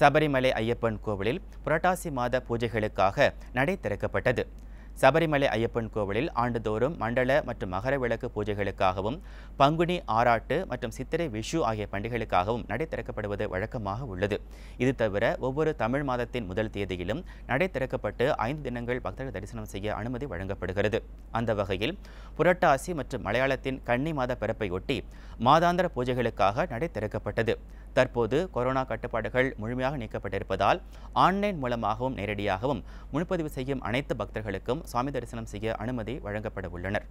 சபரிமலை ஐயப்பன் கோவிலில் புரட்டாசி மாத பூஜைகளுக்காக நடை திறக்கப்பட்டது. சபரிமலை ஐயப்பன் கோவிலில் ஆண்டுதோறும் மண்டல மற்றும் மகர விளக்கு பூஜைகளுக்காகவும் பங்குனி ஆராட்டு மற்றும் சித்திரை விஷு ஆகிய பண்டிகைகளுக்காகவும் நடை திறக்கப்படுவது வழக்கமாக உள்ளது. இது தவிர ஒவ்வொரு தமிழ் மாதத்தின் முதல் தேதியிலும் நடை திறக்கப்பட்டு 5 தினங்கள் பக்தர்கள் தரிசனம் செய்ய அனுமதி வழங்கப்படுகிறது. அந்த வகையில் புரட்டாசி மற்றும் மலையாளத்தின் கன்னி மாத பிறப்பையொட்டி மாதாந்திர பூஜைகளுக்காக நடை திறக்கப்பட்டது. தற்போது கொரோனா கட்டுப்பாடுகள் முழுமையாக நீக்கப்பட்டிருப்பதால் ஆன்லைன் மூலமாகவும் நேரடியாகவும் முன்பதிவு செய்யும் அனைத்து பக்தர்களுக்கும் சுவாமி தரிசனம் செய்ய அனுமதி வழங்கப்பட உள்ளனர்.